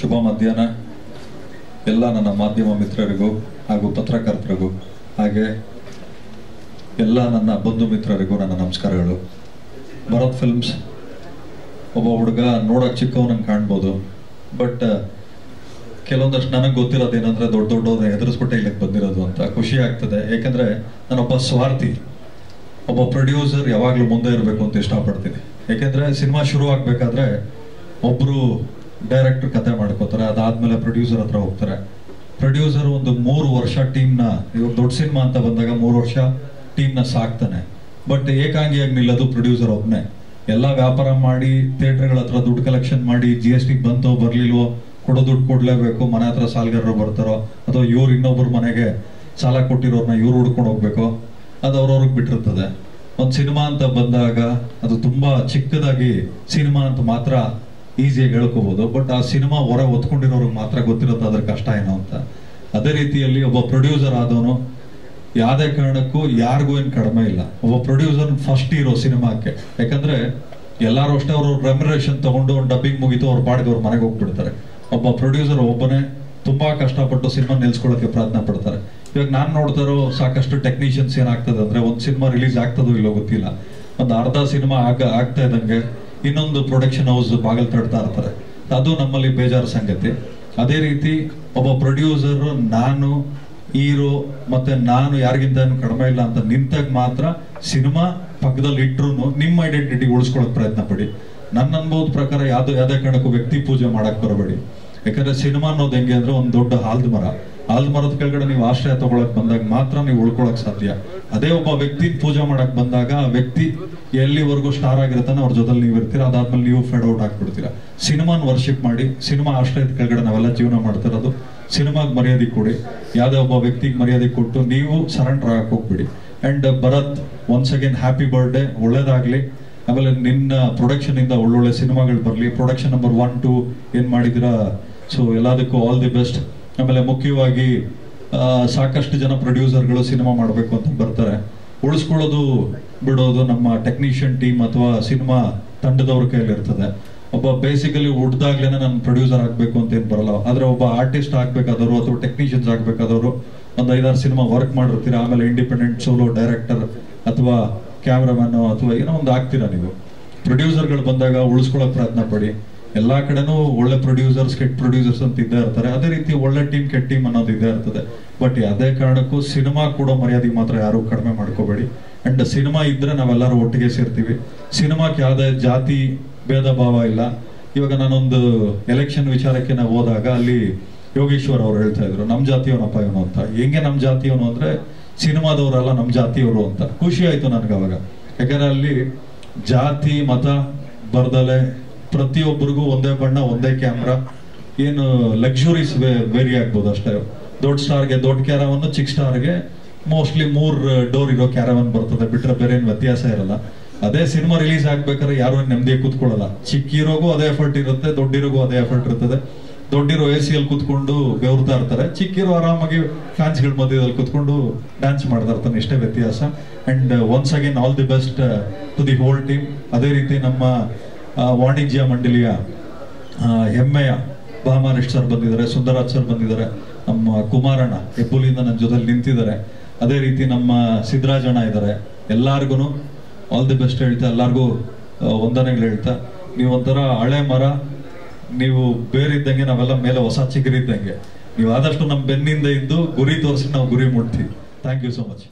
ಶುಭ ಮಧ್ಯಾಹ್ನ ಎಲ್ಲ ನನ್ನ ಮಾಧ್ಯಮ ಮಿತ್ರರಿಗೂ ಹಾಗೂ ಪತ್ರಕರ್ತರಿಗೂ ಹಾಗೆ ಎಲ್ಲ ನನ್ನ ಬಂಧು ಮಿತ್ರರಿಗೂ ನನ್ನ ನಮಸ್ಕಾರಗಳು. ಭರತ್ ಫಿಲ್ಮ್ಸ್ ಒಬ್ಬ ಹುಡುಗ ನೋಡೋಕೆ ಚಿಕ್ಕವನಂಗೆ ಕಾಣ್ಬೋದು, ಬಟ್ ಕೆಲವೊಂದಷ್ಟು ನನಗೆ ಗೊತ್ತಿರೋದೇನೆಂದರೆ ದೊಡ್ಡ ದೊಡ್ಡೋದು ಎದುರಿಸ್ಬಿಟ್ಟೆ ಇಲ್ಲಿಗೆ ಬಂದಿರೋದು ಅಂತ ಖುಷಿ ಆಗ್ತದೆ. ಯಾಕೆಂದರೆ ನಾನೊಬ್ಬ ಸ್ವಾರ್ಥಿ, ಒಬ್ಬ ಪ್ರೊಡ್ಯೂಸರ್ ಯಾವಾಗಲೂ ಮುಂದೆ ಇರಬೇಕು ಅಂತ ಇಷ್ಟಪಡ್ತೀನಿ. ಯಾಕೆಂದರೆ ಸಿನಿಮಾ ಶುರು ಆಗಬೇಕಾದ್ರೆ ಒಬ್ಬರು ಡೈರೆಕ್ಟರ್ ಕತೆ ಮಾಡ್ಕೋತಾರೆ, ಅದಾದಮೇಲೆ ಪ್ರೊಡ್ಯೂಸರ್ ಹತ್ರ ಹೋಗ್ತಾರೆ. ಪ್ರೊಡ್ಯೂಸರ್ ಒಂದು 3 ವರ್ಷ ಟೀಮ್ನ, ಇವಾಗ ದೊಡ್ಡ ಸಿನಿಮಾ ಅಂತ ಬಂದಾಗ 3 ವರ್ಷ ಟೀಮ್ನ ಸಾಕ್ತಾನೆ. ಬಟ್ ಏಕಾಂಗಿಯಾಗಿ ನಿಲ್ಲೋದು ಪ್ರೊಡ್ಯೂಸರ್ ಒಬ್ಬನೇ. ಎಲ್ಲ ವ್ಯಾಪಾರ ಮಾಡಿ ಥಿಯೇಟ್ರ್ಗಳ ಹತ್ರ ದುಡ್ಡು ಕಲೆಕ್ಷನ್ ಮಾಡಿ GST ಬಂತೋ ಬರಲಿಲ್ವೋ ಕೊಡೋ ದುಡ್ಡು ಕೊಡಲೇಬೇಕು. ಮನೆ ಹತ್ರ ಸಾಲಗಾರರು ಬರ್ತಾರೋ ಅಥವಾ ಇವ್ರು ಇನ್ನೊಬ್ಬರ ಮನೆಗೆ ಸಾಲ ಕೊಟ್ಟಿರೋರನ್ನ ಇವ್ರು ಹುಡ್ಕೊಂಡು ಹೋಗ್ಬೇಕು, ಅದು ಅವ್ರವ್ರಿಗೆ ಬಿಟ್ಟಿರ್ತದೆ. ಒಂದು ಸಿನಿಮಾ ಅಂತ ಬಂದಾಗ ಅದು ತುಂಬ ಚಿಕ್ಕದಾಗಿ ಸಿನಿಮಾ ಅಂತ ಮಾತ್ರ ಈಸಿಯಾಗಿ ಹೇಳ್ಕೋಬೋದು, ಬಟ್ ಆ ಸಿನಿಮಾ ಹೊರ ಹೊತ್ಕೊಂಡಿರೋರಿಗೆ ಮಾತ್ರ ಗೊತ್ತಿರುತ್ತೆ ಅದ್ರ ಕಷ್ಟ ಏನೋ ಅಂತ. ಅದೇ ರೀತಿಯಲ್ಲಿ ಒಬ್ಬ ಪ್ರೊಡ್ಯೂಸರ್ ಆದವನು ಯಾವುದೇ ಕಾರಣಕ್ಕೂ ಯಾರಿಗೂ ಏನು ಕಡಿಮೆ ಇಲ್ಲ. ಒಬ್ಬ ಪ್ರೊಡ್ಯೂಸರ್ ಫಸ್ಟ್ ಇರೋ ಸಿನಿಮಾಕ್ಕೆ, ಯಾಕಂದರೆ ಎಲ್ಲರೂ ಅಷ್ಟೇ ಅವರು ರೆಮ್ಯುನರೇಷನ್ ತೊಗೊಂಡು ಒಂದು ಡಬ್ಬಿಂಗ್ ಮುಗಿತು ಅವ್ರ ಪಾಡಿಗೆ ಅವ್ರ ಮನೆಗೆ ಹೋಗ್ಬಿಡ್ತಾರೆ. ಒಬ್ಬ ಪ್ರೊಡ್ಯೂಸರ್ ಒಬ್ಬನೇ ತುಂಬ ಕಷ್ಟಪಟ್ಟು ಸಿನಿಮಾ ನಿಲ್ಸ್ಕೊಳ್ಳೋಕ್ಕೆ ಪ್ರಯತ್ನ ಪಡ್ತಾರೆ. ಇವಾಗ ನಾನು ನೋಡ್ತಾರೋ ಸಾಕಷ್ಟು ಟೆಕ್ನಿಷಿಯನ್ಸ್ ಏನಾಗ್ತದೆ ಅಂದರೆ, ಒಂದು ಸಿನಿಮಾ ರಿಲೀಸ್ ಆಗ್ತದೋ ಇಲ್ಲೋ ಗೊತ್ತಿಲ್ಲ, ಒಂದು ಅರ್ಧ ಸಿನಿಮಾ ಆಗ್ತಾ ಇದ್ದಂಗೆ ಇನ್ನೊಂದು ಪ್ರೊಡಕ್ಷನ್ ಹೌಸ್ ಬಾಗಿಲು ತಡ್ತಾ ಇರ್ತಾರೆ. ಅದು ನಮ್ಮಲ್ಲಿ ಬೇಜಾರು ಸಂಗತಿ. ಅದೇ ರೀತಿ ಒಬ್ಬ ಪ್ರೊಡ್ಯೂಸರ್ ನಾನು ಹೀರೋ ಮತ್ತು ನಾನು ಯಾರಿಗಿಂತ ಕಡಿಮೆ ಇಲ್ಲ ಅಂತ ನಿಂತಾಗ ಮಾತ್ರ ಸಿನಿಮಾ ಪಕ್ಕದಲ್ಲಿ ಇಟ್ಟರು ನಿಮ್ಮ ಐಡೆಂಟಿಟಿ ಉಳಿಸ್ಕೊಳ್ಳೋಕೆ ಪ್ರಯತ್ನ ಪಡಿ. ನನ್ನ ಅನುಭವದ ಪ್ರಕಾರ ಯಾವುದೇ ಕಾರಣಕ್ಕೂ ವ್ಯಕ್ತಿ ಪೂಜೆ ಮಾಡೋಕ್ಕೆ ಬರಬೇಡಿ. ಯಾಕಂದರೆ ಸಿನಿಮಾ ಅನ್ನೋದು ಹೆಂಗೆ ಅಂದರೆ, ಒಂದು ದೊಡ್ಡ ಆಲದ ಮರದ ಕೆಳಗಡೆ ನೀವು ಆಶ್ರಯ ತಗೊಳಕ್ ಬಂದಾಗ ಮಾತ್ರ ನೀವು ಉಳ್ಕೊಳಕ್ ಸಾಧ್ಯ. ಅದೇ ಒಬ್ಬ ವ್ಯಕ್ತಿ ಪೂಜೆ ಮಾಡಕ್ ಬಂದಾಗ ಆ ವ್ಯಕ್ತಿ ಎಲ್ಲಿವರೆಗೂ ಸ್ಟಾರ್ ಆಗಿರ್ತಾನೆ ಅವ್ರ ಜೊತೆ ನೀವು ಇರ್ತೀರ, ಅದಾದ್ಮೇಲೆ ನೀವು ಫೆಡ್ ಔಟ್ ಆಗ್ಬಿಡ್ತೀರ. ಸಿನಿಮಾನ ವರ್ಷಿಪ್ ಮಾಡಿ, ಸಿನಿಮಾ ಆಶ್ರಯದ ಕೆಳಗಡೆ ನಾವೆಲ್ಲ ಜೀವನ ಮಾಡ್ತಿರೋದು. ಸಿನಿಮಾಗೆ ಮರ್ಯಾದೆ ಕೊಡಿ, ಯಾವುದೇ ಒಬ್ಬ ವ್ಯಕ್ತಿಗೆ ಮರ್ಯಾದೆ ಕೊಟ್ಟು ನೀವು ಸರೆಂಡರ್ ಆಗಕ್ಕೆ ಹೋಗ್ಬಿಡಿ. And Bharat, once again happy birthday, ಒಳ್ಳೇದಾಗ್ಲಿ. ಆಮೇಲೆ ನಿನ್ನ ಪ್ರೊಡಕ್ಷನ್ ಇಂದ ಒಳ್ಳೊಳ್ಳೆ ಸಿನಿಮಾಗಳು ಬರಲಿ. ಪ್ರೊಡಕ್ಷನ್ ನಂಬರ್ 1, 2 ಏನು ಮಾಡಿದಿರಾ, ಸೊ ಎಲ್ಲದಕ್ಕೂ ಆಲ್ ದಿ ಬೆಸ್ಟ್. ಆಮೇಲೆ ಮುಖ್ಯವಾಗಿ ಸಾಕಷ್ಟು ಜನ ಪ್ರೊಡ್ಯೂಸರ್ಗಳು ಸಿನಿಮಾ ಮಾಡಬೇಕು ಅಂತ ಬರ್ತಾರೆ, ಉಳಿಸ್ಕೊಳ್ಳೋದು ಬಿಡೋದು ನಮ್ಮ ಟೆಕ್ನಿಷಿಯನ್ ಟೀಮ್ ಅಥವಾ ಸಿನಿಮಾ ತಂಡದವ್ರ ಕೈಯಲ್ಲಿರ್ತದೆ. ಒಬ್ಬ ಬೇಸಿಕಲಿ ಹುಡ್ದಾಗ್ಲೇ ನಾನು ಪ್ರೊಡ್ಯೂಸರ್ ಆಗಬೇಕು ಅಂತ ಏನು ಬರಲ್ಲ, ಆದರೆ ಒಬ್ಬ ಆರ್ಟಿಸ್ಟ್ ಆಗಬೇಕಾದವರು ಅಥವಾ ಟೆಕ್ನಿಷಿಯನ್ಸ್ ಆಗಬೇಕಾದವರು ಒಂದು 5-6 ಸಿನಿಮಾ ವರ್ಕ್ ಮಾಡಿರ್ತೀರ. ಆಮೇಲೆ ಇಂಡಿಪೆಂಡೆಂಟ್ ಸೋಲೋ ಡೈರೆಕ್ಟರ್ ಅಥವಾ ಕ್ಯಾಮ್ರಾಮ್ಯಾನು ಅಥವಾ ಏನೋ ಒಂದು ಆಗ್ತೀರಾ ನೀವು. ಪ್ರೊಡ್ಯೂಸರ್ಗಳು ಬಂದಾಗ ಉಳಿಸ್ಕೊಳ್ಳೋಕೆ ಪ್ರಯತ್ನ ಪಡಿ. ಎಲ್ಲ ಕಡೆನೂ ಒಳ್ಳೆ ಪ್ರೊಡ್ಯೂಸರ್ಸ್, ಕೆಟ್ಟ ಪ್ರೊಡ್ಯೂಸರ್ಸ್ ಅಂತ ಇದ್ದೇ ಇರ್ತಾರೆ. ಅದೇ ರೀತಿ ಒಳ್ಳೆ ಟೀಮ್, ಕೆಟ್ಟ ಟೀಮ್ ಅನ್ನೋದು ಇದ್ದೇ ಇರ್ತದೆ. ಬಟ್ ಯಾವುದೇ ಕಾರಣಕ್ಕೂ ಸಿನಿಮಾ ಕೂಡ ಮರ್ಯಾದೆ ಮಾತ್ರ ಯಾರೂ ಕಡಿಮೆ ಮಾಡ್ಕೋಬೇಡಿ. ಅಂಡ್ ಸಿನಿಮಾ ಇದ್ದರೆ ನಾವೆಲ್ಲರೂ ಒಟ್ಟಿಗೆ ಸೇರ್ತೀವಿ. ಸಿನಿಮಾಕ್ಕೆ ಯಾವುದೇ ಜಾತಿ ಭೇದ ಭಾವ ಇಲ್ಲ. ಇವಾಗ ನಾನೊಂದು ಎಲೆಕ್ಷನ್ ವಿಚಾರಕ್ಕೆ ನಾವು ಹೋದಾಗ ಅಲ್ಲಿ ಯೋಗೇಶ್ವರ್ ಅವರು ಹೇಳ್ತಾ ಇದ್ರು, ನಮ್ಮ ಜಾತಿಯವನಪ್ಪ ಇವನು ಅಂತ. ಹೆಂಗೆ ನಮ್ಮ ಜಾತಿಯವನು ಅಂದರೆ ಸಿನಿಮಾದವರೆಲ್ಲ ನಮ್ಮ ಜಾತಿಯವರು ಅಂತ ಖುಷಿ ಆಯಿತು ನನಗೆ ಅವಾಗ. ಯಾಕಂದರೆ ಅಲ್ಲಿ ಜಾತಿ ಮತ ಬರ್ದಲೆ ಪ್ರತಿಯೊಬ್ಬರಿಗೂ ಒಂದೇ ಬಣ್ಣ, ಒಂದೇ ಕ್ಯಾಮ್ರಾ, ಏನು ಲಕ್ಸುರೀಸ್ ವೇರಿ ಆಗ್ಬೋದು ಅಷ್ಟೇ. ದೊಡ್ಡ ಸ್ಟಾರ್ಗೆ ದೊಡ್ಡ ಕ್ಯಾರವನ್ನು, ಚಿಕ್ಕ ಸ್ಟಾರ್ಗೆ ಮೋಸ್ಟ್ಲಿ 3 ಡೋರ್ ಇರೋ ಕ್ಯಾರವನ್ ಬರ್ತದೆ, ಬಿಟ್ಟರೆ ಬೇರೆ ಏನು ವ್ಯತ್ಯಾಸ ಇರಲ್ಲ. ಅದೇ ಸಿನಿಮಾ ರಿಲೀಸ್ ಆಗ್ಬೇಕಾದ್ರೆ ಯಾರು ನೆಮ್ಮದಿ ಕೂತ್ಕೊಳ್ಳಲ್ಲ. ಚಿಕ್ಕ ಇರೋಗೂ ಅದೇ ಎಫರ್ಟ್ ಇರುತ್ತೆ, ದೊಡ್ಡ ಇರೋಗೂ ಅದೇ ಎಫರ್ಟ್ ಇರ್ತದೆ. ದೊಡ್ಡಿರೋ AC ಯಲ್ಲಿ ಕೂತ್ಕೊಂಡು ಬೆವರ್ತಾ ಇರ್ತಾರೆ, ಚಿಕ್ಕಿರೋ ಆರಾಮಾಗಿ ಫ್ಯಾನ್ಸ್ಗಳ ಮಧ್ಯದಲ್ಲಿ ಕೂತ್ಕೊಂಡು ಡ್ಯಾನ್ಸ್ ಮಾಡ್ತಾ ಇರ್ತಾನೆ. ಇಷ್ಟೇ ವ್ಯತ್ಯಾಸ. And once again all the best to the whole team. ಅದೇ ರೀತಿ ನಮ್ಮ ವಾಣಿಜ್ಯ ಮಂಡಳಿಯ ಹೆಮ್ಮೆಯ ಭಾಮಾರಿಷ್ಠ ಸರ್ ಬಂದಿದ್ದಾರೆ, ಸುಂದರಾಜ್ ಸರ್ ಬಂದಿದ್ದಾರೆ, ನಮ್ಮ ಕುಮಾರಣ್ಣ ಹೆಬ್ಬುಲಿಯಿಂದ ನನ್ನ ಜೊತೆಲಿ ನಿಂತಿದ್ದಾರೆ, ಅದೇ ರೀತಿ ನಮ್ಮ ಸಿದ್ದರಾಜಣ್ಣ ಇದ್ದಾರೆ. ಎಲ್ಲರಿಗೂ ಆಲ್ ದಿ ಬೆಸ್ಟ್ ಹೇಳ್ತಾ, ಎಲ್ಲರಿಗೂ ವಂದನೆಗಳು ಹೇಳ್ತಾ, ನೀವು ಒಂಥರ ಹಳೆ ಮರ, ನೀವು ಬೇರಿದ್ದಂಗೆ, ನಾವೆಲ್ಲ ಮೇಲೆ ಹೊಸ ಚಿಗುರಿದ್ದಂಗೆ. ನೀವು ಆದಷ್ಟು ನಮ್ಮ ಬೆನ್ನಿಂದ ಇದ್ದು ಗುರಿ ತೋರಿಸಿ ನಾವು ಗುರಿ ಮುಟ್ತೀವಿ. Thank you so much.